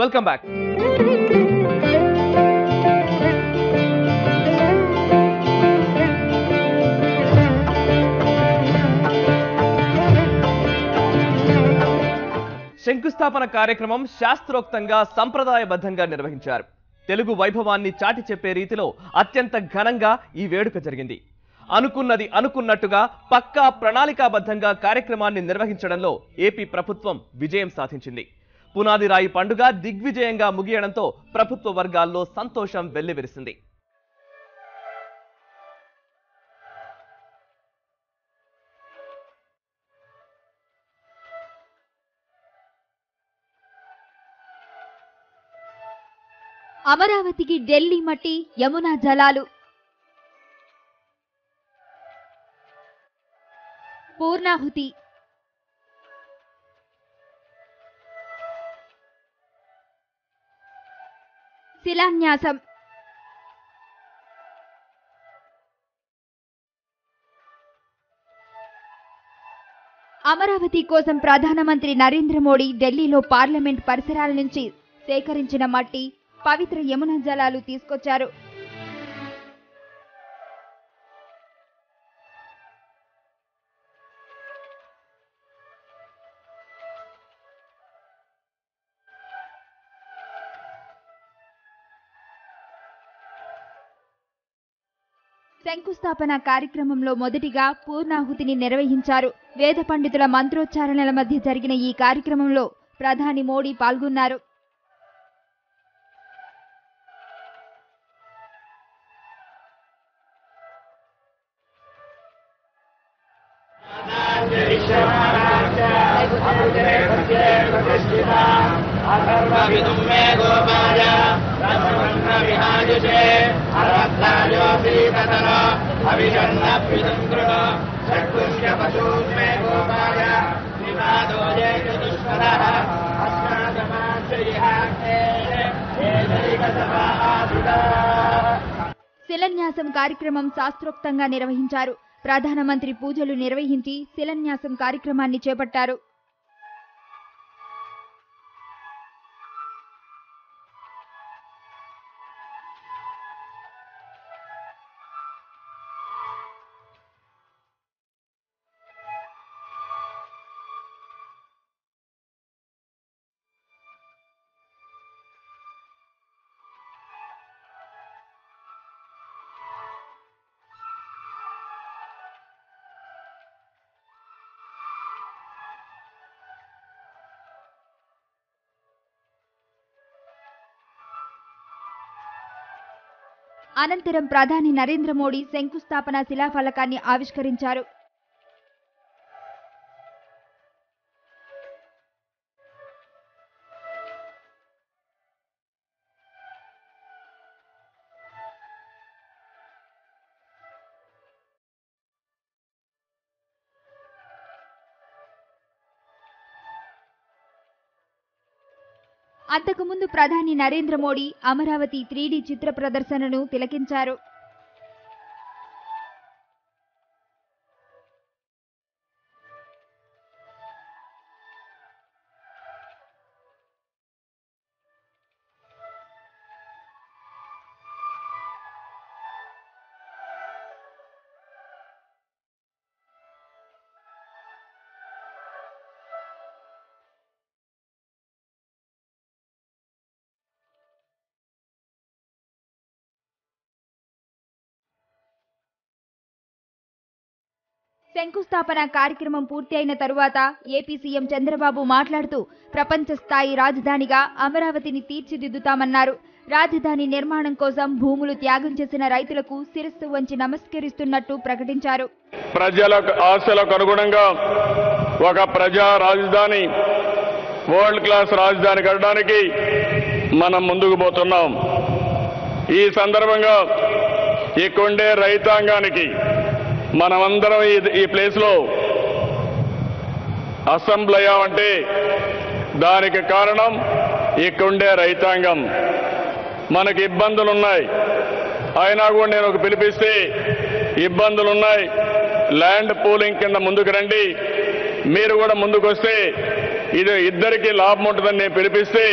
Welcome back. శంకుస్థాపన కార్యక్రమం శాస్త్రోక్తంగా సంప్రదాయబద్ధంగా నిర్వహించారు। తెలుగు వైభవాన్ని చాటి చెప్పే రీతిలో అత్యంత ఘనంగా ఈ వేడుక జరిగింది। అనుకున్నది అనుకున్నట్టుగా పక్కా ప్రణాళికాబద్ధంగా కార్యక్రమాన్ని నిర్వహించడంలో ఏపీ ప్రభుత్వం విజయం సాధించింది। పునాది రాయి పండుగ దిగ్విజయంగా ముగియడంతో ప్రభుత్వ వర్గాల్లో సంతోషం వెల్లివిరిసింది। अमरावती की डेल्ली मट्टी यमुना जलालु पूर्णाहुति शिलान्यासम अमरावती कोसम प्रधानमंत्री नरेंद्र मोदी दिल्लीलो पार्लमेंट परिसराल नुंची సేకరించిన మట్టి పవిత్ర యమునా జలాలు తీసుకొచ్చారు। శంకుస్థాపన కార్యక్రమంలో మొదటిగా పూర్ణాహుతిని నిర్వహించారు। వేద పండితుల మంత్రోచ్చారణల మధ్య జరిగిన ఈ కార్యక్రమంలో ప్రధాని మోడీ పాల్గొన్నారు। శిలాన్యాసం కార్యక్రమం శాస్త్రోక్తంగా నిర్వహించారు। ప్రధానమంత్రి పూజలు నిర్వహించి శిలాన్యాసం కార్యక్రమాన్ని చేపట్టారు। అనంతరం ప్రధాని నరేంద్ర మోడీ శంకుస్థాపన శిలాఫలకాన్ని ఆవిష్కరించారు। అంతకుముందు ప్రధాని నరేంద్ర మోడీ అమరావతి 3D చిత్ర ప్రదర్శనను తిలకించారు। శంకుస్థాపన కార్యక్రమం పూర్తి అయిన తరువాత ఏపీ సీఎం చంద్రబాబు మాట్లాడుతూ ప్రపంచ స్థాయి రాజధానిగా అమరావతిని తీర్చిదిద్దుతామన్నారు। రాజధాని నిర్మాణం కోసం భూములు త్యాగం చేసిన రైతులకు శిరస్సు వంచి నమస్కరిస్తున్నట్టు ప్రకటించారు। ప్రజల ఆశలకు అనుగుణంగా ఒక ప్రజా రాజధాని వరల్డ్ క్లాస్ రాజధాని కట్టడానికి మనం ముందుకు పోతున్నాం। ఈ సందర్భంగా ఈ కొండే రైతాంగానికి మనమందరం ఈ ప్లేస్లో అసెంబ్లీ అయ్యామంటే దానికి కారణం ఇక్కడుండే రైతాంగం। మనకి ఇబ్బందులున్నాయి, అయినా కూడా నేను ఒక పిలిపిస్తే ఇబ్బందులున్నాయి, ల్యాండ్ పూలింగ్ కింద ముందుకు రండి, మీరు కూడా ముందుకు వస్తే ఇది ఇద్దరికీ లాభం ఉంటుందని నేను పిలిపిస్తే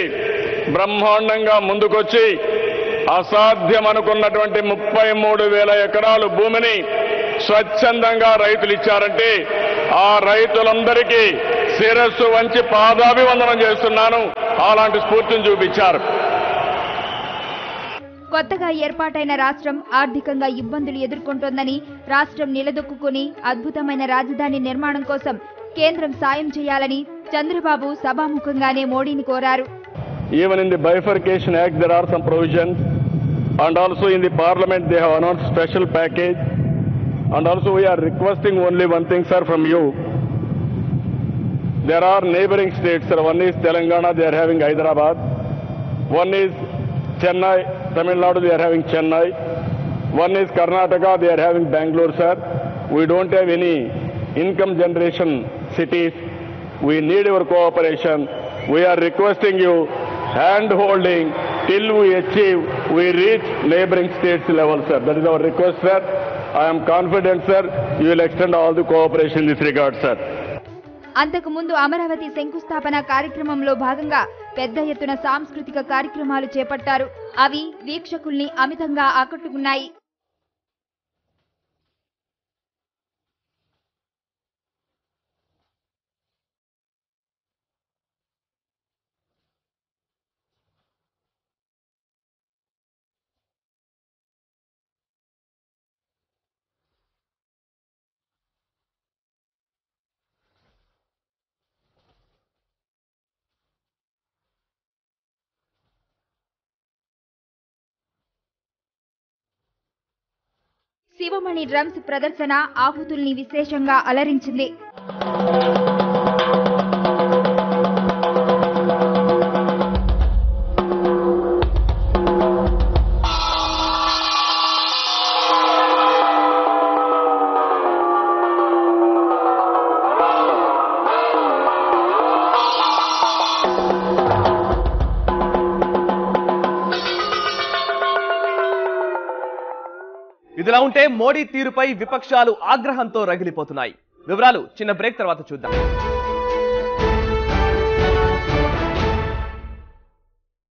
బ్రహ్మాండంగా ముందుకొచ్చి అసాధ్యం అనుకున్నటువంటి 33000 ఎకరాలు భూమిని స్వచ్ఛందంగా రైతులు ఇచ్చారంటే ఆ రైతులందరికీ శిరస్సు వంచి పాదాభివందనం చేస్తున్నాను అలాంటి స్ఫూర్తిని చూపించారు కొత్తగా ఏర్పాటైన రాష్ట్రం ఆర్థికంగా ఇబ్బందులు ఎదుర్కొంటోందని రాష్ట్రం నిలదొక్కుకొని అద్భుతమైన రాజధాని నిర్మాణం కోసం కేంద్రం సాయం చేయాలని చంద్రబాబు సభాముఖంగానే మోడీని కోరారు Even in the bifurcation act there are some provisions and also in the parliament they have announced special package and also we are requesting only one thing sir from you there are neighboring states sir one is Telangana they are having Hyderabad one is Chennai Tamil Nadu they are having Chennai one is Karnataka they are having Bengaluru sir we don't have any income generation cities we need your cooperation we are requesting you hand holding till we achieve we reach neighboring states level sir that is our request sir I am confident sir you will extend all the cooperation in this regard sir అంతకు ముందు అమరావతి శంకుస్థాపన కార్యక్రమంలో భాగంగా పెద్ద ఎత్తున సాంస్కృతిక కార్యక్రమాలు చేపట్టారు అవి వీక్షకుల్ని అమితంగా ఆకట్టుకున్నాయి శివమణి డ్రమ్స్ ప్రదర్శన ఆహుతుల్ని విశేషంగా అలరించింది ఇదిలా ఉంటే మోడీ తీరుపై విపక్షాలు ఆగ్రహంతో రగిలిపోతున్నాయి వివరాలు చిన్న బ్రేక్ తర్వాత చూద్దాం